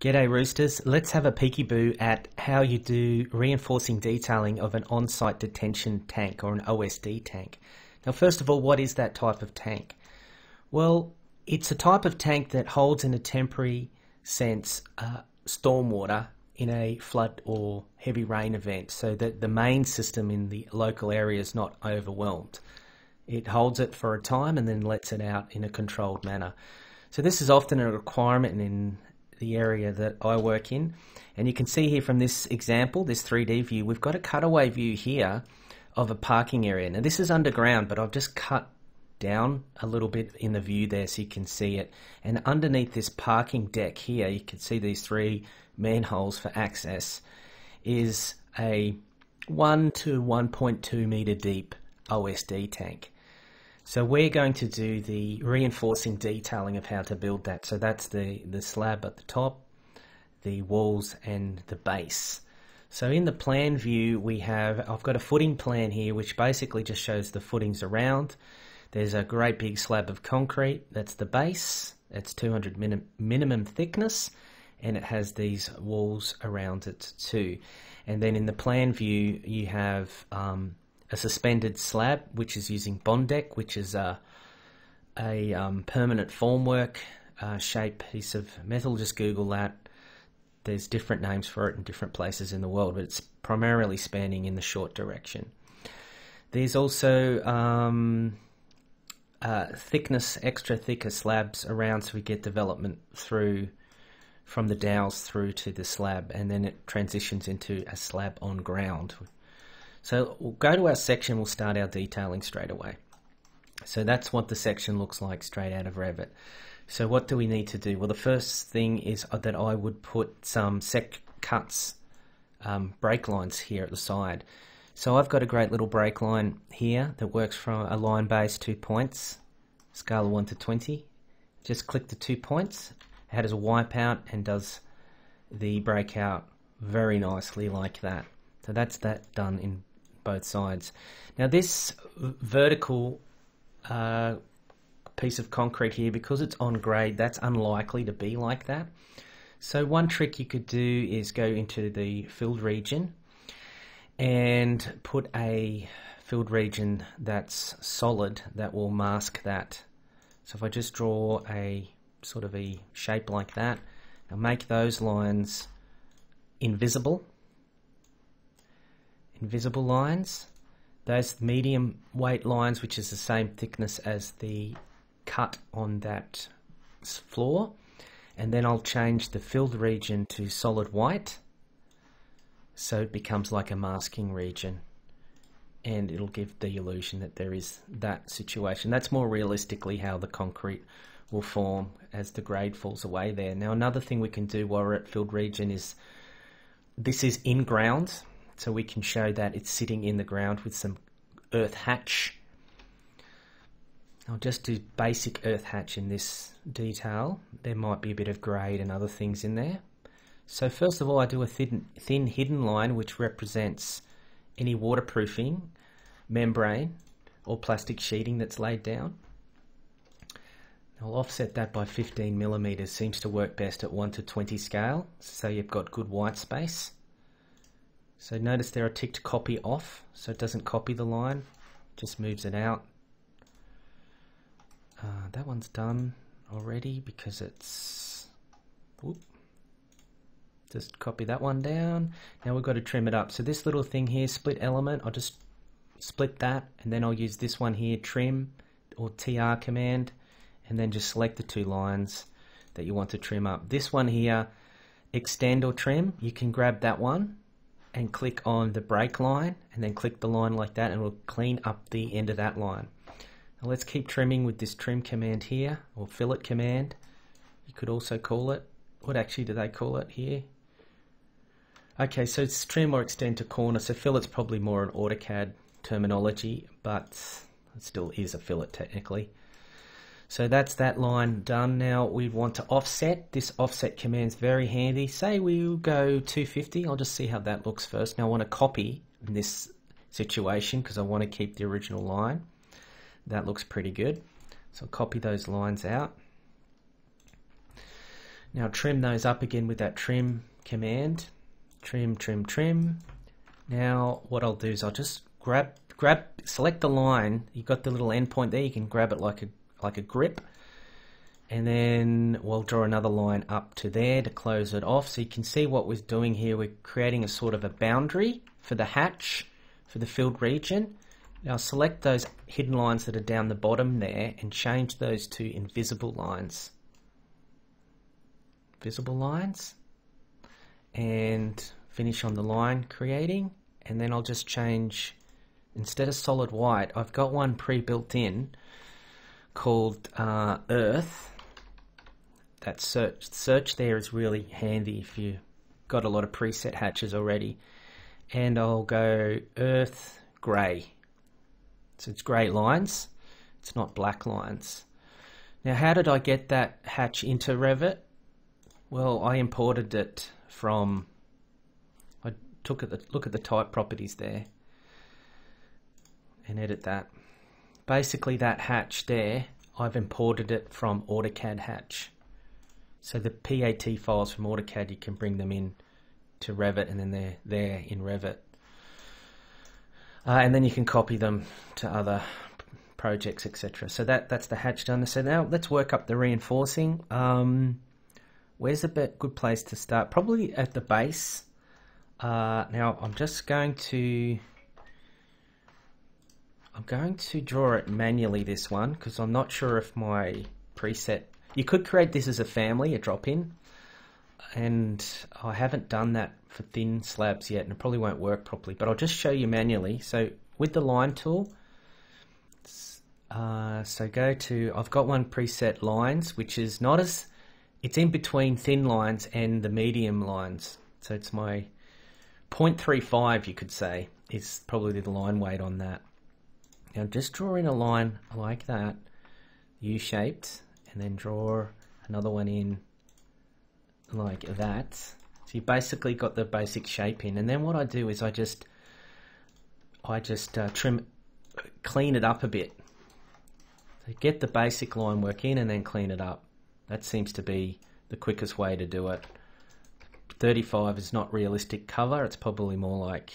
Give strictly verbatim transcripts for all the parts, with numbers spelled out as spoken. G'day Roosters, let's have a peekaboo at how you do reinforcing detailing of an on-site detention tank or an O S D tank. Now first of all, what is that type of tank? Well, it's a type of tank that holds in a temporary sense uh, stormwater in a flood or heavy rain event so that the main system in the local area is not overwhelmed. It holds it for a time and then lets it out in a controlled manner. So this is often a requirement in the area that I work in, and you can see here from this example, this three D view, we've got a cutaway view here of a parking area. Now this is underground, but I've just cut down a little bit in the view there so you can see it, and underneath this parking deck here you can see these three manholes for access is a one to one point two meter deep O S D tank. So we're going to do the reinforcing detailing of how to build that. So that's the, the slab at the top, the walls and the base. So in the plan view we have, I've got a footing plan here which basically just shows the footings around. There's a great big slab of concrete, that's the base, that's two hundred minim, minimum thickness, and it has these walls around it too. And then in the plan view you have um, a suspended slab, which is using Bondek, which is a, a um, permanent formwork uh, shape piece of metal. Just Google that. There's different names for it in different places in the world, but it's primarily spanning in the short direction. There's also um, uh, thickness, extra thicker slabs around, so we get development through from the dowels through to the slab, and then it transitions into a slab on ground. So we'll go to our section, we'll start our detailing straight away. So that's what the section looks like straight out of Revit. So what do we need to do? Well, the first thing is that I would put some sec cuts, um, break lines here at the side. So I've got a great little break line here that works from a line base, two points, scale of one to twenty. Just click the two points, it does a wipe out and does the breakout very nicely like that. So that's that done in both sides. Now this vertical uh, piece of concrete here, because it's on grade, that's unlikely to be like that. So one trick you could do is go into the filled region and put a filled region that's solid that will mask that. So if I just draw a sort of a shape like that, I'll make those lines invisible. Invisible lines, those medium weight lines, which is the same thickness as the cut on that floor, and then I'll change the filled region to solid white so it becomes like a masking region, and it'll give the illusion that there is that situation. That's more realistically how the concrete will form as the grade falls away there. Now another thing we can do while we're at filled region is this is in ground, so we can show that it's sitting in the ground with some earth hatch. I'll just do basic earth hatch in this detail. There might be a bit of grade and other things in there. So first of all, I do a thin, thin hidden line which represents any waterproofing, membrane or plastic sheeting that's laid down. I'll offset that by fifteen millimeters, seems to work best at one to twenty scale, so you've got good white space. So notice there I ticked copy off, so it doesn't copy the line, just moves it out. Uh, that one's done already because it's, whoop, just copy that one down. Now we've got to trim it up. So this little thing here, split element, I'll just split that, and then I'll use this one here, trim or T R command, and then just select the two lines that you want to trim up. This one here, extend or trim, you can grab that one and click on the break line and then click the line like that, and we'll clean up the end of that line. Now let's keep trimming with this trim command here, or fillet command you could also call it. What actually do they call it here? Okay, so it's trim or extend to corner, so fillet's probably more an AutoCAD terminology, but it still is a fillet technically. So that's that line done. Now we want to offset. This offset command's very handy. Say we'll go two fifty. I'll just see how that looks first. Now I want to copy in this situation because I want to keep the original line. That looks pretty good. So I'll copy those lines out. Now trim those up again with that trim command. Trim, trim, trim. Now what I'll do is I'll just grab, grab, select the line. You've got the little endpoint there. You can grab it like a, like a grip. And then we'll draw another line up to there to close it off. So you can see what we're doing here. We're creating a sort of a boundary for the hatch, for the filled region. Now select those hidden lines that are down the bottom there and change those to invisible lines. Visible lines. And finish on the line creating. And then I'll just change, instead of solid white, I've got one pre-built in called uh, Earth. That search search there is really handy if you've got a lot of preset hatches already. And I'll go Earth Grey. So it's grey lines, it's not black lines. Now how did I get that hatch into Revit? Well, I imported it from, I took a look at the type properties there and edit that. Basically that hatch there, I've imported it from AutoCAD hatch. So the P A T files from AutoCAD, you can bring them in to Revit and then they're there in Revit. Uh, and then you can copy them to other projects, et cetera. So that, that's the hatch done. So now let's work up the reinforcing. Um, where's a bit good place to start? Probably at the base. Uh, now I'm just going to, I'm going to draw it manually this one because I'm not sure if my preset, you could create this as a family, a drop-in. And I haven't done that for thin slabs yet and it probably won't work properly, but I'll just show you manually. So with the line tool, uh, so go to, I've got one preset lines, which is not as, it's in between thin lines and the medium lines. So it's my zero point three five, you could say, is probably the line weight on that. Now just draw in a line like that, U-shaped, and then draw another one in like that. So you basically got the basic shape in, and then what I do is I just I just uh, trim, clean it up a bit. So get the basic line work in and then clean it up. That seems to be the quickest way to do it. thirty-five is not realistic cover, it's probably more like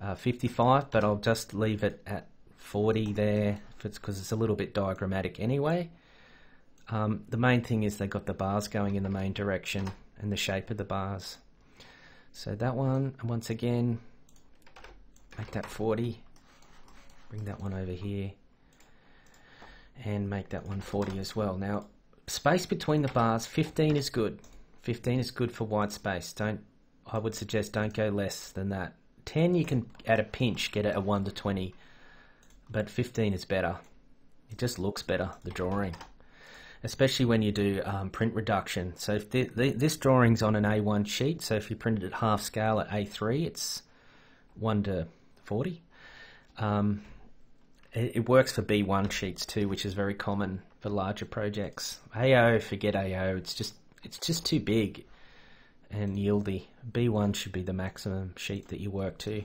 uh, fifty-five, but I'll just leave it at forty there if it's, because it's a little bit diagrammatic anyway. Um, the main thing is they've got the bars going in the main direction and the shape of the bars. So that one, and once again, make that forty, bring that one over here, and make that one forty as well. Now, space between the bars, fifteen is good. fifteen is good for wide space. Don't, I would suggest don't go less than that. ten you can, at a pinch, get it at one to twenty, but fifteen is better. It just looks better, the drawing. Especially when you do um, print reduction. So if the, the, this drawing's on an A one sheet, so if you print it at half scale at A three, it's one to forty. Um, it, it works for B one sheets too, which is very common for larger projects. A O, forget A O, it's just, it's just too big and yieldy. B one should be the maximum sheet that you work to.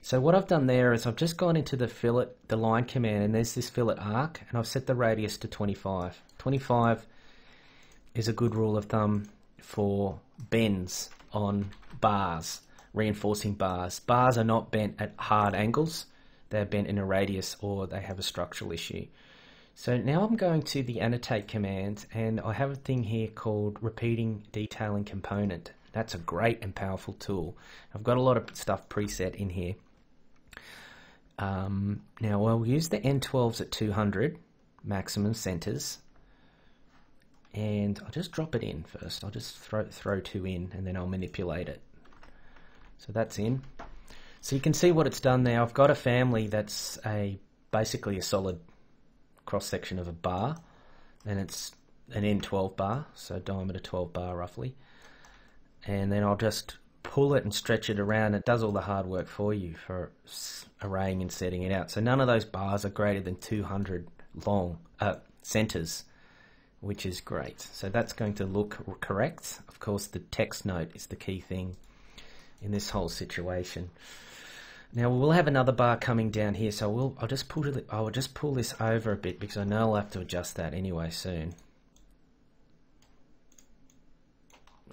So what I've done there is I've just gone into the fillet, the line command, and there's this fillet arc, and I've set the radius to twenty-five. twenty-five is a good rule of thumb for bends on bars, reinforcing bars. Bars are not bent at hard angles, they're bent in a radius or they have a structural issue. So now I'm going to the annotate command, and I have a thing here called repeating detailing component. That's a great and powerful tool. I've got a lot of stuff preset in here. Um, now I'll use the N twelves at two hundred maximum centers. And I'll just drop it in first. I'll just throw, throw two in and then I'll manipulate it. So that's in. So you can see what it's done there. I've got a family that's a basically a solid cross-section of a bar. And it's an N twelve bar, so diameter twelve bar roughly. And then I'll just pull it and stretch it around. It does all the hard work for you for arraying and setting it out. So none of those bars are greater than two hundred long uh, centers, which is great. So that's going to look correct. Of course, the text note is the key thing in this whole situation. Now we'll have another bar coming down here, so we'll, I'll just pull it, I'll just pull this over a bit because I know I'll have to adjust that anyway soon.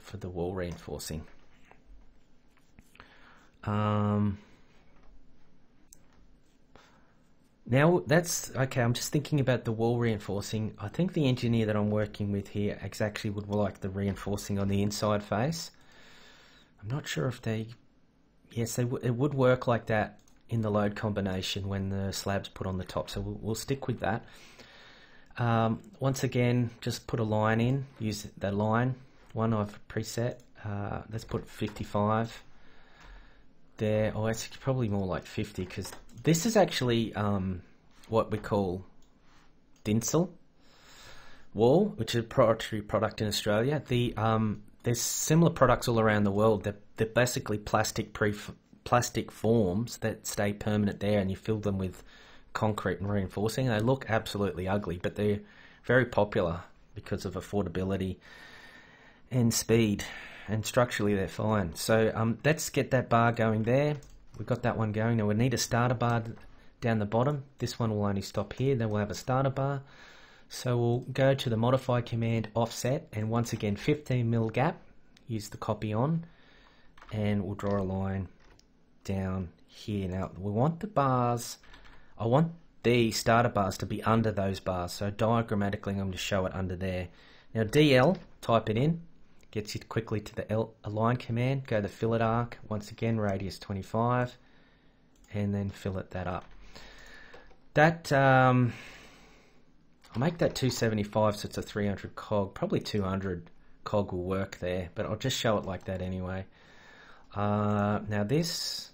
for the wall reinforcing. Um, now that's okay. I'm just thinking about the wall reinforcing. I think the engineer that I'm working with here exactly would like the reinforcing on the inside face. I'm not sure if they, yes, they w it would work like that in the load combination when the slab's put on the top. So we'll, we'll stick with that. Um, once again, just put a line in, use the line, one I've preset, uh, let's put fifty-five there, oh it's probably more like fifty because this is actually um, what we call Dincel Wall, which is a proprietary product in Australia. The, um, there's similar products all around the world, they're, they're basically plastic, pre plastic forms that stay permanent there and you fill them with concrete and reinforcing. They look absolutely ugly, but they're very popular because of affordability and speed, and structurally they're fine. So um, let's get that bar going there. We've got that one going. Now we need a starter bar down the bottom. This one will only stop here, then we'll have a starter bar. So we'll go to the modify command, offset, and once again fifteen mil gap, use the copy on, and we'll draw a line down here. Now we want the bars, I want the starter bars to be under those bars, so diagrammatically I'm going to show it under there. Now D L, type it in, gets you quickly to the L align command, go to fillet arc, once again radius twenty-five, and then fillet that up. That, um, I'll make that two seventy-five so it's a three hundred cog, probably two hundred cog will work there, but I'll just show it like that anyway. Uh, now this,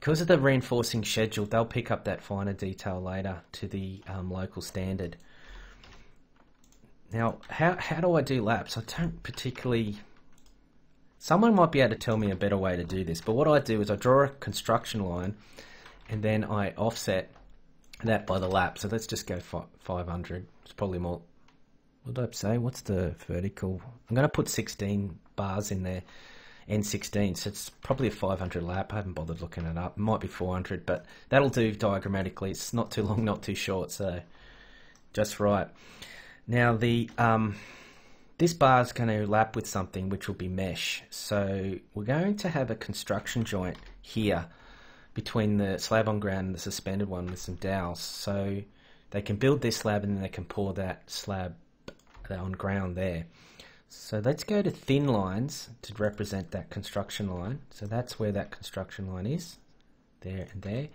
because of the reinforcing schedule, they'll pick up that finer detail later to the um, local standard. Now, how, how do I do laps? I don't particularly... Someone might be able to tell me a better way to do this, but what I do is I draw a construction line and then I offset that by the lap. So let's just go five hundred. It's probably more... What did I say? What's the vertical? I'm going to put sixteen bars in there. N sixteen, so it's probably a five hundred lap. I haven't bothered looking it up. It might be four hundred, but that'll do diagrammatically. It's not too long, not too short, so just right. Now the um, this bar is going to lap with something which will be mesh. So we're going to have a construction joint here between the slab on ground and the suspended one with some dowels. So they can build this slab and then they can pour that slab on ground there. So let's go to thin lines to represent that construction line. So that's where that construction line is, there and there.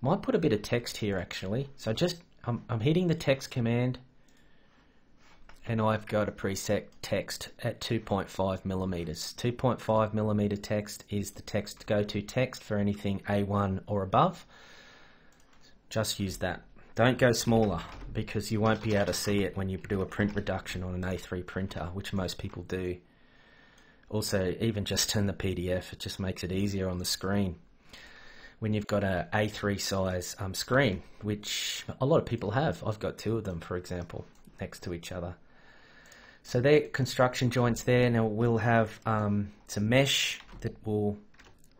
Might put a bit of text here actually. So just, I'm, I'm hitting the text command and I've got a preset text at two point five millimeters. two point five millimeter text is the text, go-to text for anything A one or above. Just use that. Don't go smaller because you won't be able to see it when you do a print reduction on an A three printer, which most people do. Also, even just turn the P D F, it just makes it easier on the screen when you've got a A three size um, screen, which a lot of people have. I've got two of them, for example, next to each other. So they're construction joints there. Now we'll have um, some mesh that will,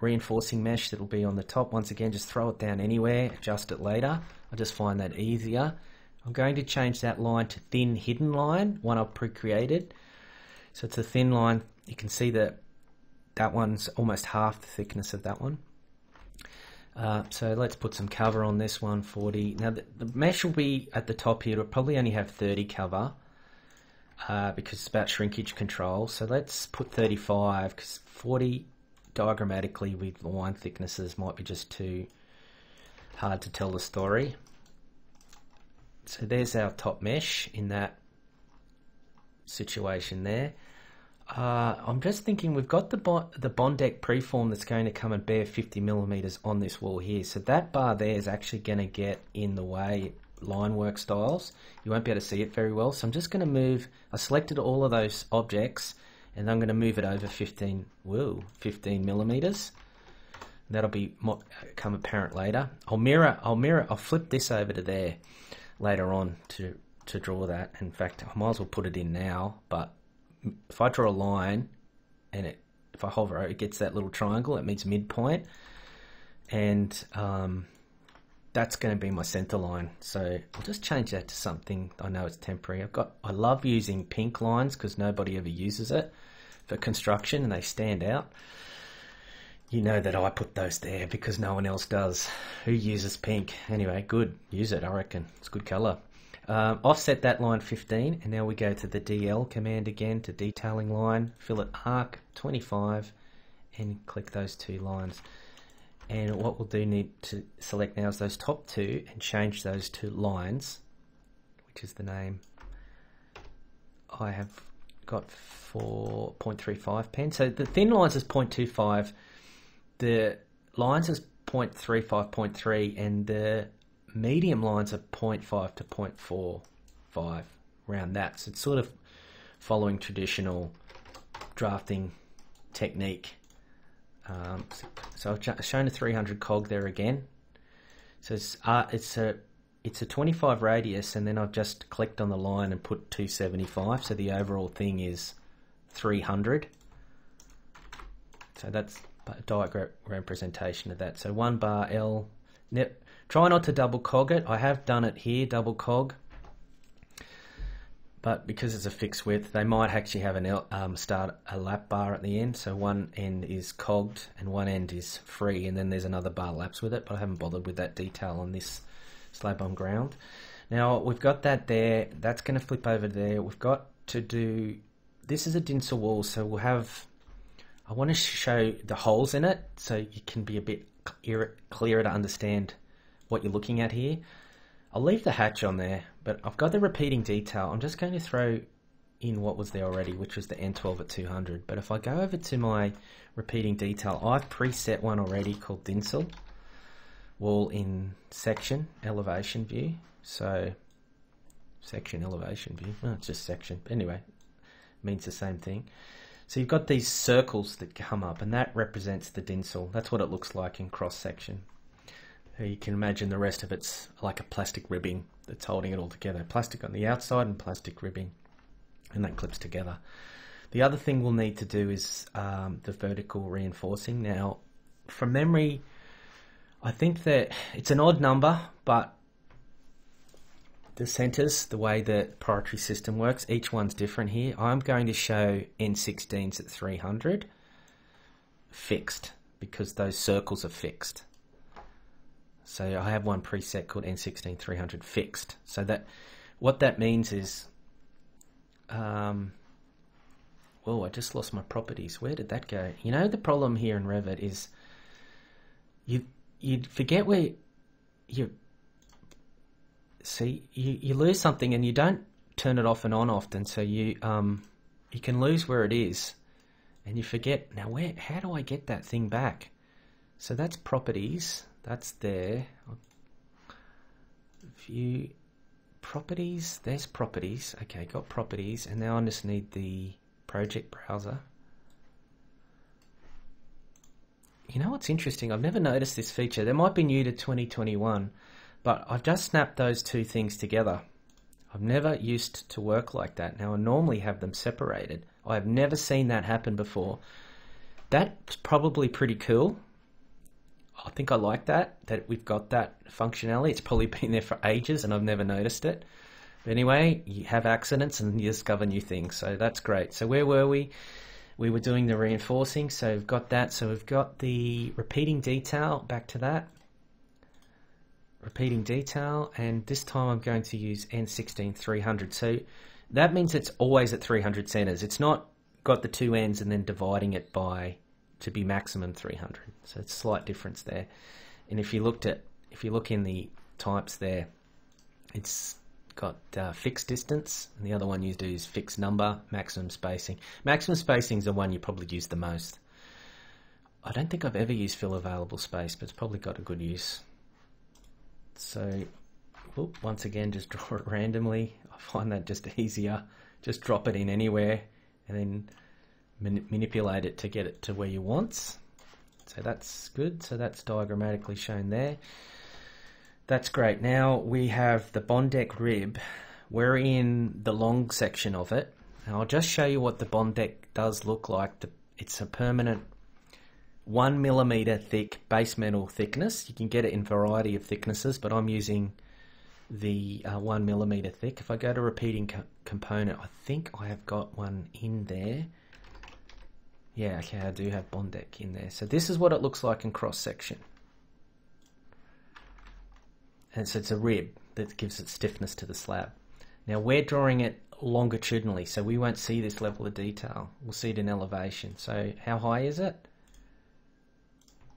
reinforcing mesh that will be on the top. Once again, just throw it down anywhere, adjust it later. I just find that easier. I'm going to change that line to thin hidden line, one I've pre-created. So it's a thin line. You can see that that one's almost half the thickness of that one. Uh, so let's put some cover on this one, forty. Now the, the mesh will be at the top here. It'll probably only have thirty cover uh, because it's about shrinkage control. So let's put thirty-five because forty diagrammatically with line thicknesses might be just too hard to tell the story. So there's our top mesh in that situation there. Uh, I'm just thinking we've got the bo the Bondek preform that's going to come and bear fifty millimeters on this wall here. So that bar there is actually going to get in the way line work styles. You won't be able to see it very well. So I'm just going to move, I selected all of those objects and I'm going to move it over fifteen, whoa, fifteen millimeters. That'll be come apparent later. I'll mirror, I'll mirror, I'll flip this over to there later on to, to draw that. In fact, I might as well put it in now, but if I draw a line and it, if I hover, it gets that little triangle, it means midpoint. And um, that's going to be my center line. So I'll just change that to something. I know it's temporary. I've got, I love using pink lines because nobody ever uses it for construction and they stand out. You know that I put those there because no one else does. Who uses pink? Anyway, good. Use it, I reckon. It's a good color. Um, offset that line fifteen, and now we go to the D L command again to detailing line, fillet arc twenty-five, and click those two lines. And what we'll do need to select now is those top two and change those to lines, which is the name I have got for point three five pen. So the thin lines is point two five, the lines is point three five, point three, and the medium lines are point five to point four five, around that. So it's sort of following traditional drafting technique. Um, so I've shown a three hundred cog there again. So it's, uh, it's a it's a twenty-five radius, and then I've just clicked on the line and put two seventy-five. So the overall thing is three hundred. So that's a diagram representation of that. So one bar L. Nip. Try not to double cog it. I have done it here, double cog. But because it's a fixed width, they might actually have an L, um, start a lap bar at the end. So one end is cogged and one end is free, and then there's another bar laps with it. But I haven't bothered with that detail on this slab on ground. Now we've got that there. That's going to flip over there. We've got to do. This is a Dincel wall, so we'll have. I want to show the holes in it so you can be a bit clearer, clearer to understand what you're looking at here. I'll leave the hatch on there, but I've got the repeating detail. I'm just going to throw in what was there already, which was the N twelve at two hundred. But if I go over to my repeating detail, I've preset one already called Dincel Wall in section elevation view. So section elevation view, oh, it's just section. But anyway, it means the same thing. So you've got these circles that come up, and that represents the Dincel. That's what it looks like in cross section. You can imagine the rest of it's like a plastic ribbing that's holding it all together. Plastic on the outside and plastic ribbing, and that clips together. The other thing we'll need to do is um, the vertical reinforcing. Now, from memory, I think that it's an odd number, but the centers, the way the proprietary system works, each one's different here. I'm going to show N sixteens at three hundred fixed because those circles are fixed. So I have one preset called N sixteen three hundred fixed. So that what that means is, um, whoa, I just lost my properties. Where did that go? You know, the problem here in Revit is you you forget where you see you you lose something and you don't turn it off and on often. So you um you can lose where it is, and you forget now where. How do I get that thing back? So that's properties. That's there. View properties. There's properties. Okay, got properties, and now I just need the project browser. You know what's interesting? I've never noticed this feature. They might be new to twenty twenty-one, but I've just snapped those two things together. I've never used to work like that. Now I normally have them separated. I've never seen that happen before. That's probably pretty cool. I think I like that, that we've got that functionality. It's probably been there for ages and I've never noticed it. But anyway, you have accidents and you discover new things. So that's great. So where were we? We were doing the reinforcing. So we've got that. So we've got the repeating detail, back to that. Repeating detail. And this time I'm going to use N sixteen three hundred. So that means it's always at three hundred centers. It's not got the two ends and then dividing it by to be maximum three hundred. So it's a slight difference there. And if you looked at, if you look in the types there, it's got uh, fixed distance, and the other one you do is fixed number, maximum spacing. Maximum spacing is the one you probably use the most. I don't think I've ever used fill available space, but it's probably got a good use. So whoop, once again, just draw it randomly. I find that just easier. Just drop it in anywhere and then manipulate it to get it to where you want. So that's good. So that's diagrammatically shown there. That's great. Now we have the Bondek rib. We're in the long section of it. And I'll just show you what the Bondek does look like. It's a permanent one millimeter thick base metal thickness. You can get it in a variety of thicknesses, but I'm using the uh, one millimeter thick. If I go to repeating co component, I think I have got one in there. Yeah, okay, I do have Bondek in there. So this is what it looks like in cross section. And so it's a rib that gives it stiffness to the slab. Now we're drawing it longitudinally, so we won't see this level of detail. We'll see it in elevation. So how high is it?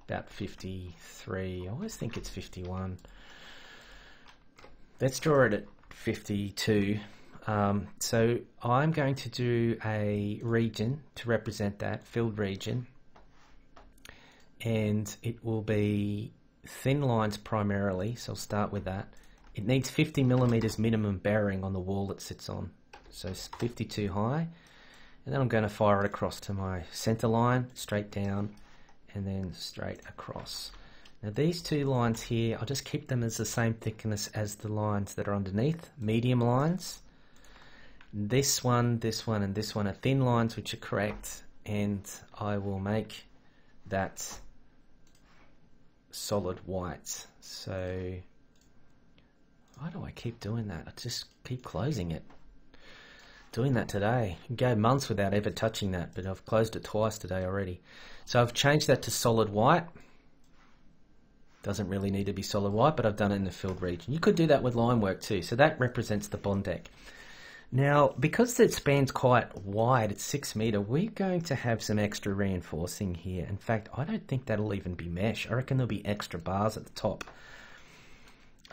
About fifty-three. I always think it's fifty-one. Let's draw it at fifty-two. Um, so I'm going to do a region to represent that, filled region, and it will be thin lines primarily, so I'll start with that. It needs fifty millimeters minimum bearing on the wall it sits on, so it's fifty-two high, and then I'm going to fire it across to my center line, straight down, and then straight across. Now these two lines here, I'll just keep them as the same thickness as the lines that are underneath, medium lines. This one, this one, and this one are thin lines, which are correct, and I will make that solid white. So why do I keep doing that? I just keep closing it. Doing that today. I go months without ever touching that, but I've closed it twice today already. So I've changed that to solid white. Doesn't really need to be solid white, but I've done it in the filled region. You could do that with line work too. So that represents the Bondek. Now, because that span's quite wide, it's six meter, we're going to have some extra reinforcing here. In fact, I don't think that'll even be mesh. I reckon there'll be extra bars at the top.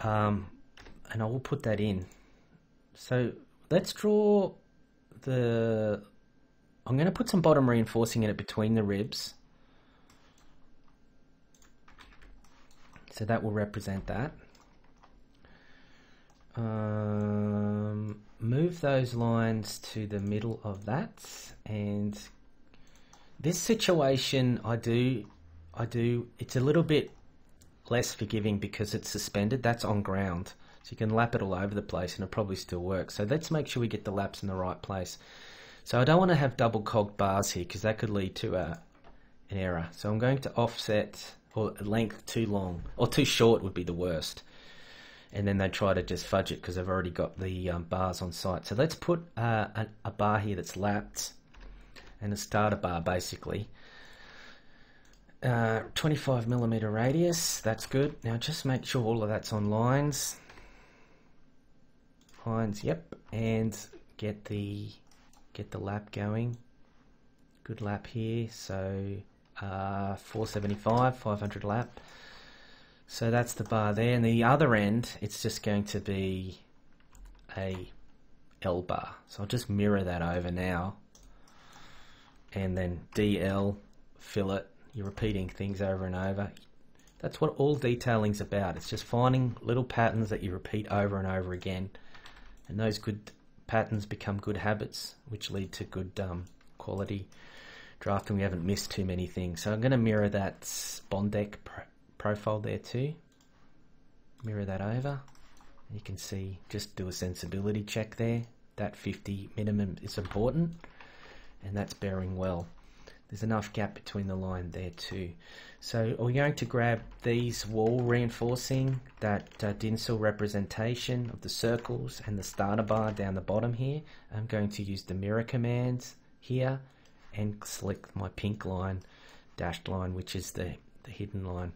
Um, and I will put that in. So let's draw the, I'm going to put some bottom reinforcing in it between the ribs. So that will represent that. Um, move those lines to the middle of that, and this situation I do I do it's a little bit less forgiving because it's suspended, that's on ground, so you can lap it all over the place and it probably still works. So let's make sure we get the laps in the right place. So I don't want to have double cogged bars here because that could lead to a, an error. So I'm going to offset, or length too long or too short would be the worst. And then they try to just fudge it because they've already got the um, bars on site. So let's put uh, a, a bar here that's lapped, and a starter bar basically. Uh, twenty-five millimeter radius, that's good. Now just make sure all of that's on lines. Lines, yep, and get the get the lap going. Good lap here. So uh, four seventy-five, five hundred lap. So that's the bar there, and the other end, it's just going to be a L bar. So I'll just mirror that over now, and then D L, fillet. You're repeating things over and over. That's what all detailing's about. It's just finding little patterns that you repeat over and over again, and those good patterns become good habits, which lead to good um, quality drafting. We haven't missed too many things. So I'm going to mirror that Bondek profile there too, mirror that over. You can see, just do a sensibility check there, that fifty minimum is important, and that's bearing well. There's enough gap between the line there too. So we're going to grab these wall reinforcing, that uh, Dincel representation of the circles and the starter bar down the bottom here. I'm going to use the mirror commands here and select my pink line, dashed line, which is the, the hidden line.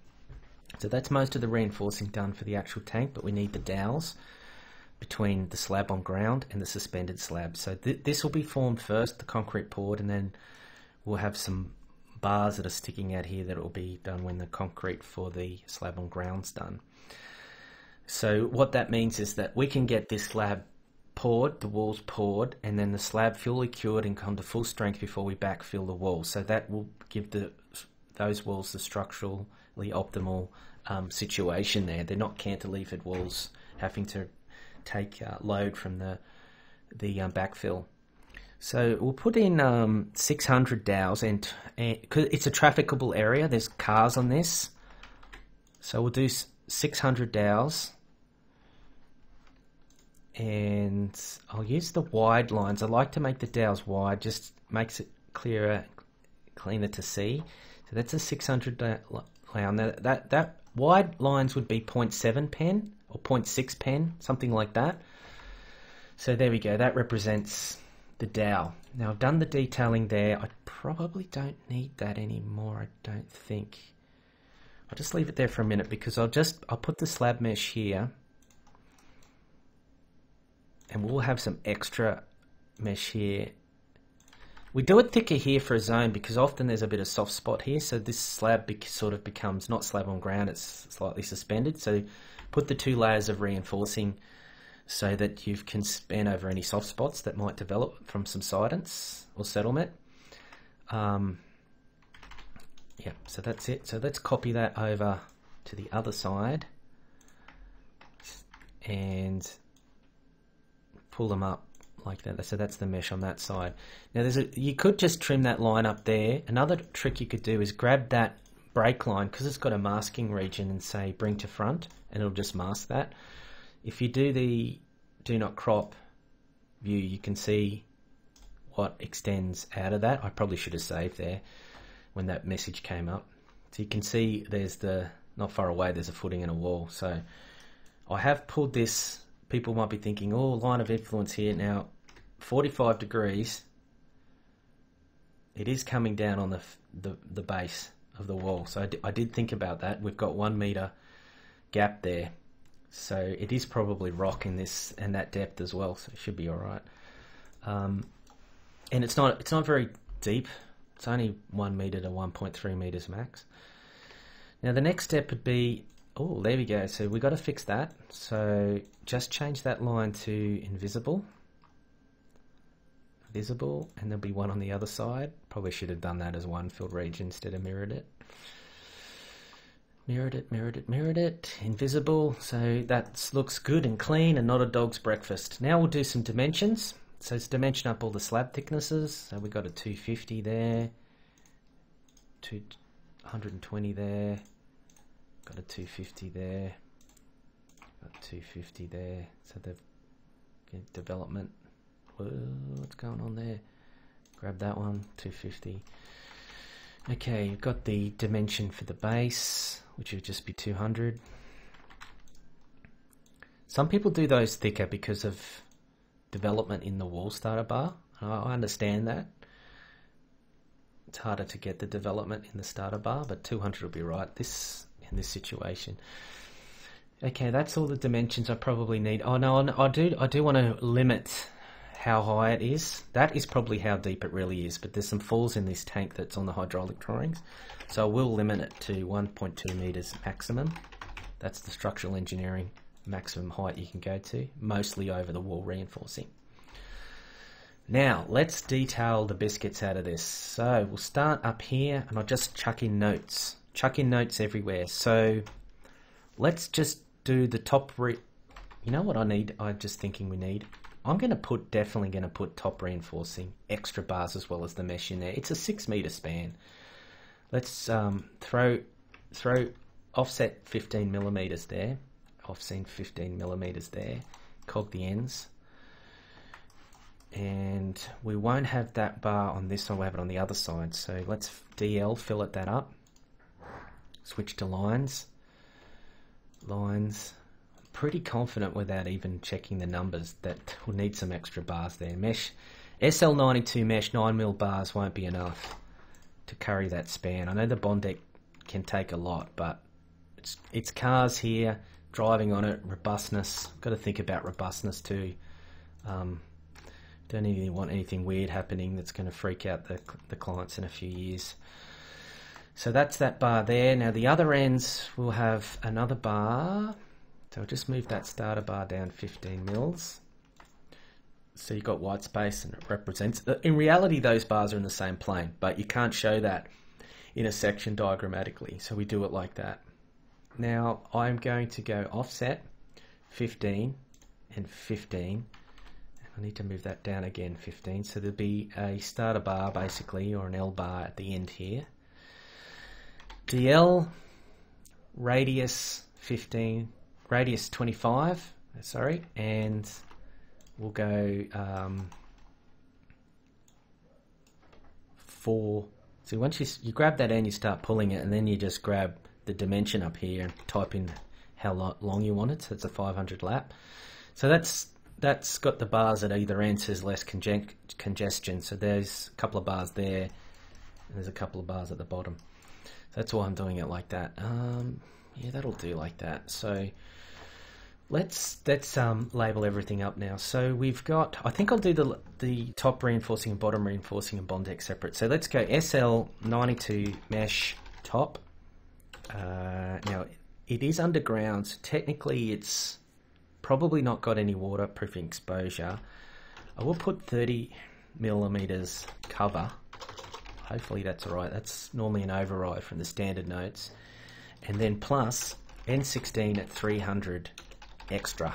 So that's most of the reinforcing done for the actual tank, but we need the dowels between the slab on ground and the suspended slab. So th this will be formed first, the concrete poured, and then we'll have some bars that are sticking out here that will be done when the concrete for the slab on ground's done. So what that means is that we can get this slab poured, the walls poured, and then the slab fully cured and come to full strength before we backfill the wall. So that will give the those walls the structural optimal um, situation there. They're not cantilevered walls having to take uh, load from the the um, backfill. So we'll put in um, six hundred dowels, and, and it's a trafficable area. There's cars on this, so we'll do six hundred dowels, and I'll use the wide lines. I like to make the dowels wide, just makes it clearer, cleaner to see. So that's a six hundred round. That, that, that wide lines would be zero point seven pen or zero point six pen, something like that. So there we go. That represents the dowel. Now I've done the detailing there. I probably don't need that anymore, I don't think. I'll just leave it there for a minute because I'll just, I'll put the slab mesh here and we'll have some extra mesh here. We do it thicker here for a zone because often there's a bit of soft spot here, so this slab sort of becomes not slab on ground, it's slightly suspended. So put the two layers of reinforcing so that you can span over any soft spots that might develop from subsidence or settlement. Um, yeah, so that's it. So let's copy that over to the other side and pull them up like that. So that's the mesh on that side. Now there's a, you could just trim that line up there. Another trick you could do is grab that break line because it's got a masking region and say bring to front, and it'll just mask that. If you do the do not crop view, you can see what extends out of that. I probably should have saved there when that message came up. So you can see there's the, not far away, there's a footing and a wall. So I have pulled this. People might be thinking, oh, line of influence here. Now, forty-five degrees, it is coming down on the, the, the base of the wall. So I, d I did think about that. We've got one meter gap there. So it is probably rock in this and that depth as well. So it should be all right. Um, and it's not, it's not very deep. It's only one meter to one point three meters max. Now the next step would be, oh, there we go. So we got to fix that. So just change that line to invisible. Visible, and there'll be one on the other side. Probably should have done that as one filled region instead of mirrored it. Mirrored it, mirrored it, mirrored it. Invisible. So that looks good and clean and not a dog's breakfast. Now we'll do some dimensions. So it's dimension up all the slab thicknesses. So we got a two fifty there, two hundred twenty there. Got a two fifty there, got two fifty there, so the development, whoa, what's going on there? Grab that one, two fifty. Okay, you've got the dimension for the base, which would just be two hundred. Some people do those thicker because of development in the wall starter bar. I understand that. It's harder to get the development in the starter bar, but two hundred will be right. This... in this situation. Okay, that's all the dimensions I probably need. Oh no, I do I do want to limit how high it is. That is probably how deep it really is, but there's some falls in this tank that's on the hydraulic drawings. So I will limit it to one point two meters maximum. That's the structural engineering maximum height you can go to, mostly over the wall reinforcing. Now, let's detail the biscuits out of this. So we'll start up here and I'll just chuck in notes. Chuck in notes everywhere. So let's just do the top re you know what I need? I'm just thinking we need. I'm gonna put definitely gonna put top reinforcing extra bars as well as the mesh in there. It's a six meter span. Let's um, throw throw offset fifteen millimeters there. Offset fifteen millimeters there. Cog the ends. And we won't have that bar on this one. We'll have it on the other side. So let's D L fillet that up. Switch to lines, lines. I'm pretty confident without even checking the numbers that we'll need some extra bars there. Mesh, S L ninety-two mesh, nine mil bars won't be enough to carry that span. I know the Bondek can take a lot, but it's, it's cars here, driving on it, robustness. Got to think about robustness too. Um, don't even want anything weird happening that's going to freak out the, the clients in a few years. So that's that bar there. Now the other ends will have another bar. So I'll just move that starter bar down fifteen mils. So you've got white space and it represents... In reality, those bars are in the same plane, but you can't show that in a section diagrammatically. So we do it like that. Now I'm going to go offset fifteen and fifteen. I need to move that down again, fifteen. So there'll be a starter bar basically, or an L bar at the end here. D L radius fifteen, radius twenty-five, sorry, and we'll go um, four So once you, you grab that and you start pulling it, and then you just grab the dimension up here and type in how lo long you want it. So it's a five hundred lap. So that's that's got the bars at either end, says less conge congestion. So there's a couple of bars there, and there's a couple of bars at the bottom. So that's why I'm doing it like that. Um, yeah, that'll do like that. So let's let's um, label everything up now. So we've got, I think I'll do the the top reinforcing and bottom reinforcing and Bondek separate. So let's go S L ninety-two mesh top. Uh, now it is underground, so technically it's probably not got any waterproofing exposure. I will put thirty millimeters cover. Hopefully that's all right. That's normally an override from the standard notes. And then plus N sixteen at three hundred extra.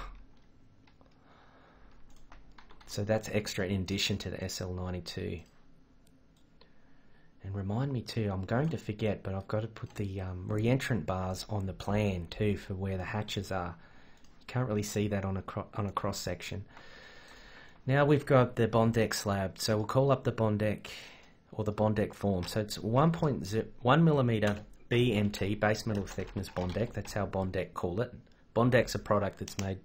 So that's extra in addition to the S L ninety-two. And remind me too, I'm going to forget, but I've got to put the um, re-entrant bars on the plan too for where the hatches are. You can't really see that on a, cro on a cross section. Now we've got the Bondek slab. So we'll call up the Bondek or the Bondek form. So it's one point zero one millimeter B M T, base metal thickness Bondek. That's how Bondek call it. Bondek's a product that's made,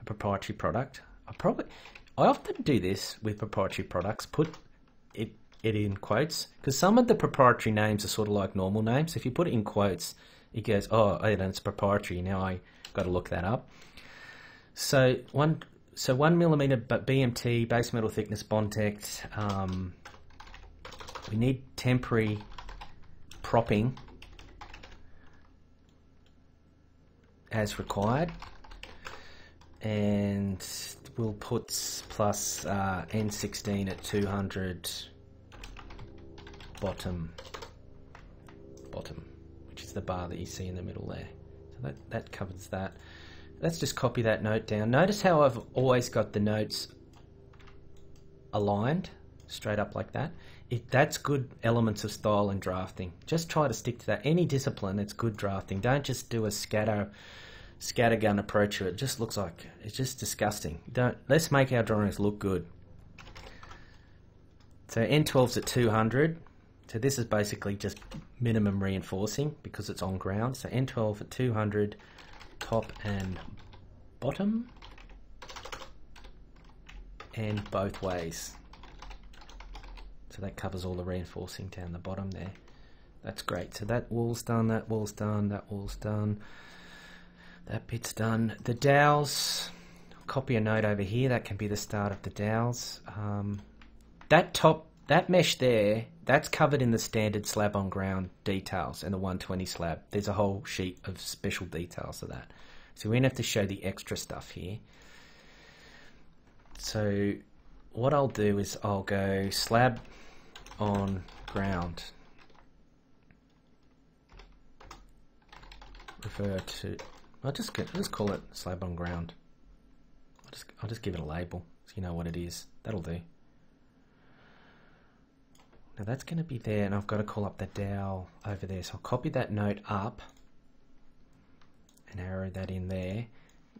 a proprietary product. I probably, I often do this with proprietary products, put it, it in quotes, because some of the proprietary names are sort of like normal names. If you put it in quotes, it goes, oh, and it's proprietary. Now I got to look that up. So one, so one millimeter, but B M T, base metal thickness Bondek. Um, we need temporary propping as required, and we'll put plus uh, N sixteen at two hundred. Bottom, bottom, which is the bar that you see in the middle there. So that, that covers that. Let's just copy that note down. Notice how I've always got the notes aligned straight up like that. If that's good elements of style and drafting. Just try to stick to that. Any discipline, it's good drafting. Don't just do a scatter, scattergun approach to it. It just looks like, it's just disgusting. Don't, let's make our drawings look good. So N twelve's at two hundred. So this is basically just minimum reinforcing because it's on ground. So N twelve at two hundred, top and bottom, and both ways. So that covers all the reinforcing down the bottom there. That's great. So that wall's done, that wall's done, that wall's done, that bit's done. The dowels, copy a note over here. That can be the start of the dowels. Um, that top, that mesh there, that's covered in the standard slab on ground details and the one twenty slab. There's a whole sheet of special details of that. So we're going to have to show the extra stuff here. So what I'll do is I'll go slab on ground. Refer to, I'll just, I'll just call it slab on ground. I'll just, I'll just give it a label so you know what it is. That'll do. Now that's going to be there, and I've got to call up the dowel over there. So I'll copy that note up and arrow that in there.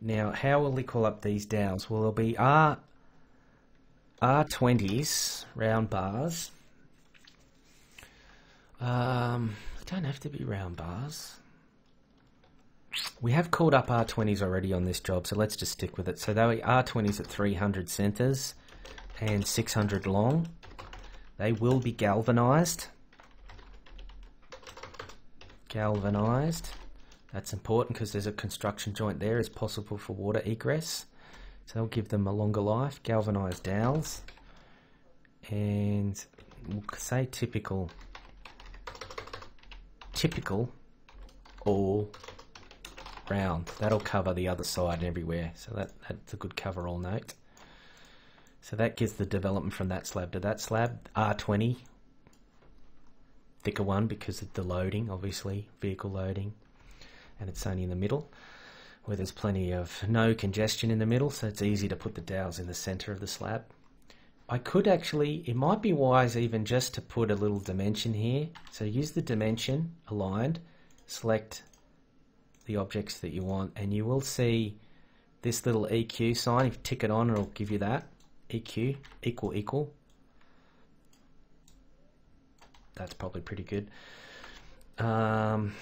Now, how will we call up these dowels? Well, there'll be R, R twenties, round bars. Um, don't have to be round bars. We have called up R twenties already on this job, so let's just stick with it. So they were R twenties at three hundred centers and six hundred long. They will be galvanized. Galvanized. That's important because there's a construction joint there. It's possible for water egress. So they'll give them a longer life. Galvanized dowels. And we'll say typical. Typical all round. That'll cover the other side and everywhere. So that, that's a good cover all note. So that gives the development from that slab to that slab. R twenty, thicker one because of the loading, obviously, vehicle loading. And it's only in the middle where there's plenty of no congestion in the middle, so it's easy to put the dowels in the center of the slab. I could actually, it might be wise even just to put a little dimension here. So use the dimension aligned, select the objects that you want, and you will see this little E Q sign. If you tick it on, it'll give you that. E Q, equal, equal. that's probably pretty good. Um,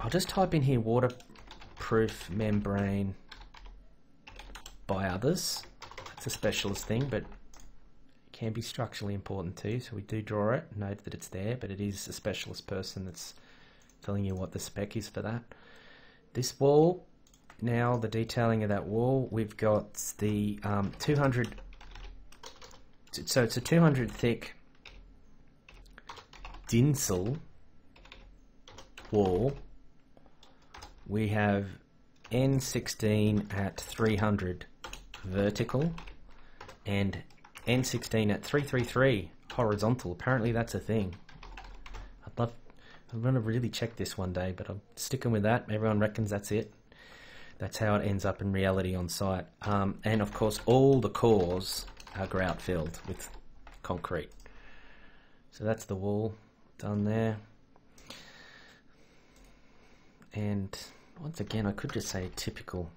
I'll just type in here waterproof membrane by others. It's a specialist thing, but it can be structurally important too. So we do draw it, note that it's there, but it is a specialist person that's telling you what the spec is for that. This wall, now the detailing of that wall, we've got the um, two hundred, so it's a two hundred thick Dincel wall. We have N sixteen at three hundred vertical and N sixteen at three thirty-three horizontal. Apparently that's a thing. I'd love, I'm going to really check this one day, but I'm sticking with that. Everyone reckons that's it. That's how it ends up in reality on site. Um, and of course all the cores are grout filled with concrete. So that's the wall done there. And once again, I could just say typical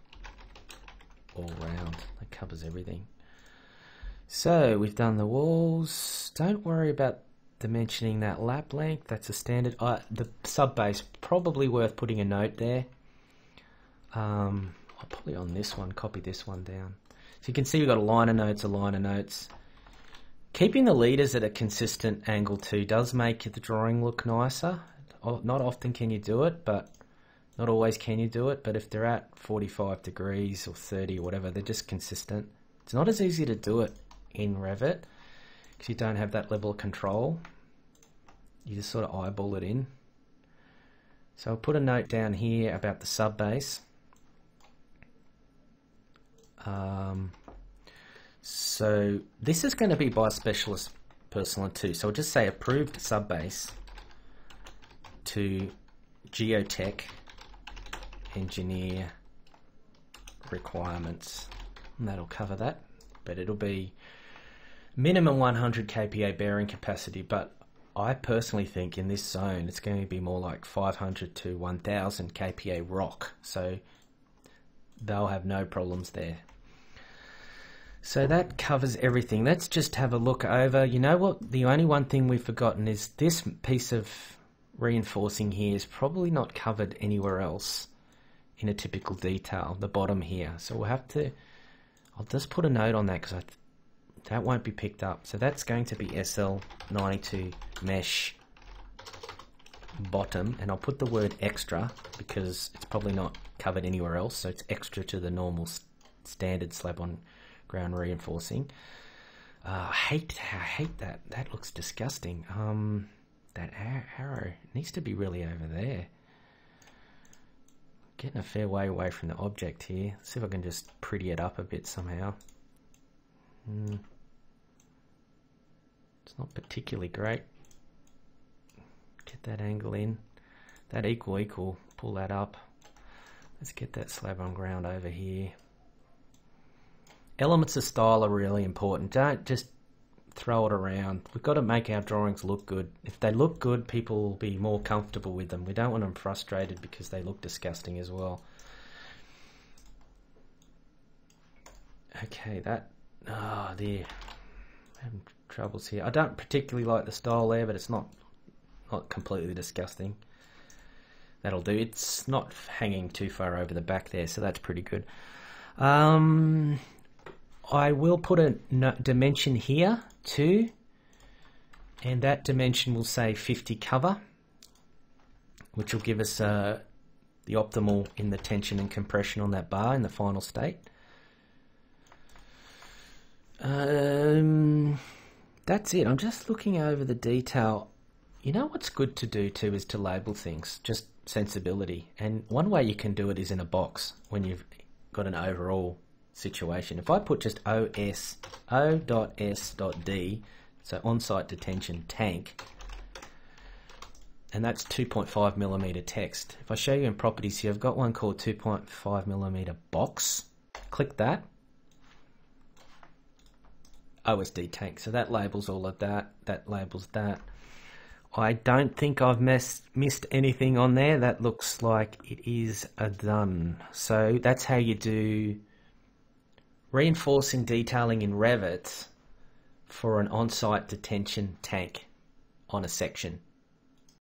all round. That covers everything. So we've done the walls. Don't worry about dimensioning that lap length. That's a standard. Uh, the sub base, probably worth putting a note there. Um, I'll probably on this one, copy this one down. So you can see we've got a liner notes, a liner notes. Keeping the leaders at a consistent angle too does make the drawing look nicer. Not often can you do it, but not always can you do it. But if they're at forty-five degrees or thirty or whatever, they're just consistent. It's not as easy to do it in Revit because you don't have that level of control. You just sort of eyeball it in. So I'll put a note down here about the sub base. Um, so this is going to be by specialist personal too. So I'll just say approved sub base to geotech engineer requirements, and that'll cover that, but it'll be minimum one hundred K P A bearing capacity, but I personally think in this zone it's going to be more like five hundred to one thousand K P A rock, so they'll have no problems there. So that covers everything. Let's just have a look over. You know what, the only one thing we've forgotten is this piece of reinforcing here is probably not covered anywhere else in a typical detail, the bottom here. So we'll have to, I'll just put a note on that because I, that won't be picked up. So that's going to be S L ninety-two mesh bottom, and I'll put the word extra because it's probably not covered anywhere else, so it's extra to the normal standard slab on ground reinforcing. Uh, I hate, I hate that, that looks disgusting. Um, That arrow needs to be really over there. Getting a fair way away from the object here. Let's see if I can just pretty it up a bit somehow. Mm. It's not particularly great. Get that angle in. That equal equal, pull that up. Let's get that slab on ground over here. Elements of style are really important. Don't just throw it around. We've got to make our drawings look good. If they look good, people will be more comfortable with them. We don't want them frustrated because they look disgusting as well. Okay, that, oh dear, I'm having troubles here. I don't particularly like the style there, but it's not not completely disgusting. That'll do. It's not hanging too far over the back there, so that's pretty good. Um, I will put a dimension here too, and that dimension will say fifty cover, which will give us uh, the optimal in the tension and compression on that bar in the final state. Um, that's it. I'm just looking over the detail. You know what's good to do too is to label things, just sensibility. And one way you can do it is in a box when you've got an overall situation. If I put just O S, O dot S dot D, so on-site detention tank, and that's two point five millimeter text. If I show you in properties here, I've got one called two point five millimeter box. Click that. O S D tank. So that labels all of that. That labels that. I don't think I've mess, missed anything on there. That looks like it is a done. So that's how you do reinforcing detailing in Revit for an on-site detention tank. on a section.